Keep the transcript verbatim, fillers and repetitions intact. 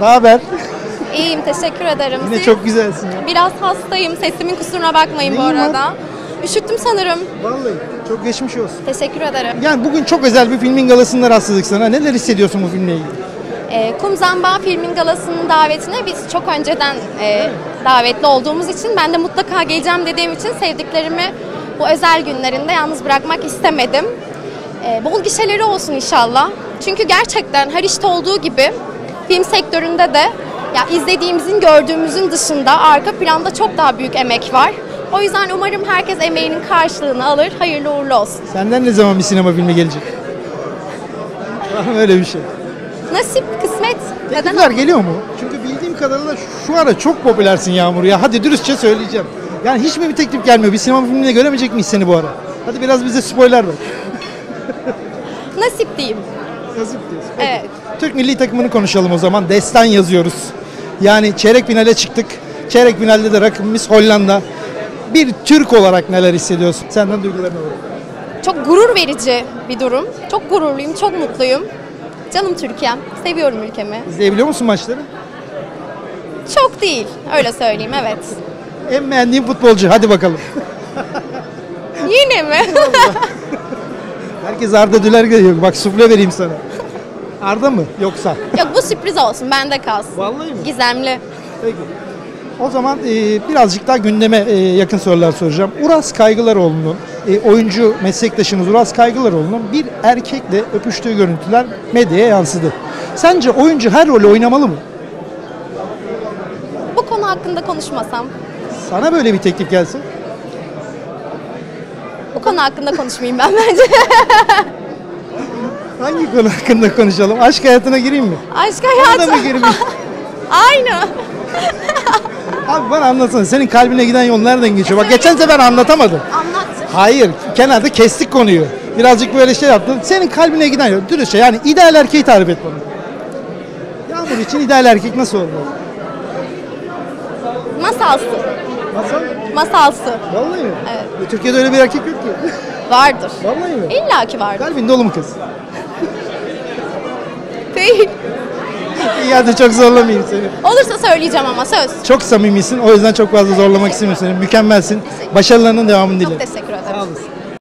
Ne haber? İyiyim, teşekkür ederim. Yine çok güzelsin ya. Biraz hastayım, sesimin kusuruna bakmayın Neyin bu arada. Var? Üşüttüm sanırım. Vallahi çok geçmiş olsun. Teşekkür ederim. Yani bugün çok özel bir filmin galasında rastladık sana. Neler hissediyorsun bu filmle ilgili? E, Kum Zambağ filmin galasının davetine biz çok önceden e, evet. davetli olduğumuz için, ben de mutlaka geleceğim dediğim için sevdiklerimi bu özel günlerinde yalnız bırakmak istemedim. E, bol gişeleri olsun inşallah. Çünkü gerçekten her işte olduğu gibi film sektöründe de ya izlediğimizin, gördüğümüzün dışında arka planda çok daha büyük emek var. O yüzden umarım herkes emeğinin karşılığını alır. Hayırlı uğurlu olsun. Senden ne zaman bir sinema filmi gelecek? Öyle bir şey. Nasip, kısmet. Teklifler geliyor mu? Çünkü bildiğim kadarıyla şu ara çok popülersin Yağmur ya. Hadi dürüstçe söyleyeceğim. Yani hiç mi bir teklif gelmiyor? Bir sinema filmine göremeyecek miyiz seni bu ara? Hadi biraz bize spoiler ver. Nasip diyeyim. Nasip diyorsun. Evet. Türk milli takımını konuşalım o zaman. Destan yazıyoruz. Yani çeyrek finale çıktık. Çeyrek finalde de rakibimiz Hollanda. Bir Türk olarak neler hissediyorsun? Senden duygularını alalım. Çok gurur verici bir durum. Çok gururluyum, çok mutluyum. Canım Türkiye'm, seviyorum ülkemi. İzleyebiliyor musun maçları? Çok değil, öyle söyleyeyim, evet. En beğendiğim futbolcu, hadi bakalım. Yine mi? Herkes Arda Düler görüyor, bak sufle vereyim sana. Arda mı yoksa? Yok, bu sürpriz olsun, bende kalsın. Vallahi mi? Gizemli. Peki. O zaman e, birazcık daha gündeme e, yakın sorular soracağım. Uras Kaygılaroğlu'nun, e, oyuncu meslektaşımız Uras Kaygılaroğlu'nun bir erkekle öpüştüğü görüntüler medyaya yansıdı. Sence oyuncu her rolü oynamalı mı? Bu konu hakkında konuşmasam. Sana böyle bir teklif gelsin. Bu konu hakkında konuşmayayım ben bence. Hangi konu hakkında konuşalım? Aşk hayatına gireyim mi? Aşk hayatına mı gireyim? Aynı. Abi bana anlatsana, senin kalbine giden yol nereden geçiyor? Bak geçen sefer anlatamadım. Anlattım. Hayır, kenarda kestik konuyu. Birazcık böyle şey yaptım. Senin kalbine giden yol, dürüstçe yani ideal erkeği tarif et bana. Yağmur için ideal erkek nasıl olmalı? Masalsı. Masal? Masalsı. Vallahi mi? Evet. Türkiye'de öyle bir erkek yok ki. Vardır. Vallahi mi? İlla ki vardır. Kalbin dolu mu kız? Değil. Ya da çok zorlamayayım seni. Olursa söyleyeceğim ama söz. Çok samimisin, o yüzden çok fazla zorlamak istemiyorum seni. Mükemmelsin. Başarılarının devamını dilerim. Çok teşekkür ederim. Sağ olasın.